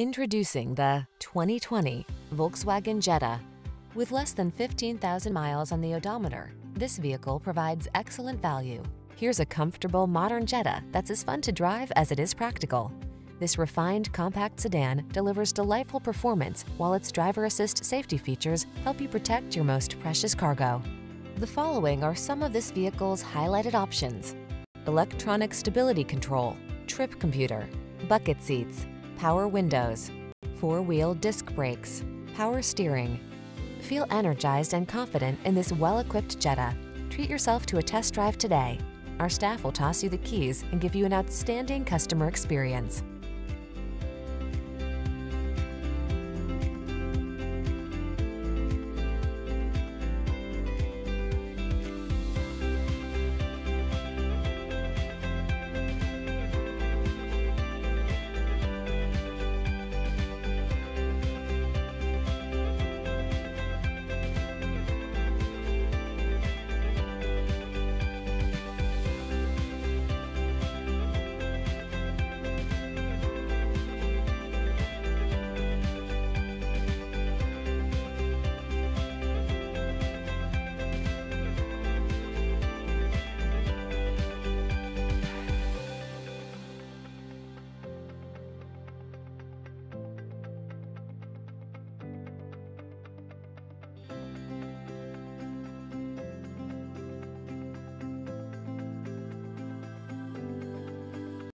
Introducing the 2020 Volkswagen Jetta. With less than 15,000 miles on the odometer, this vehicle provides excellent value. Here's a comfortable modern Jetta that's as fun to drive as it is practical. This refined compact sedan delivers delightful performance while its driver assist safety features help you protect your most precious cargo. The following are some of this vehicle's highlighted options: electronic stability control, trip computer, bucket seats, power windows, four-wheel disc brakes, power steering. Feel energized and confident in this well-equipped Jetta. Treat yourself to a test drive today. Our staff will toss you the keys and give you an outstanding customer experience.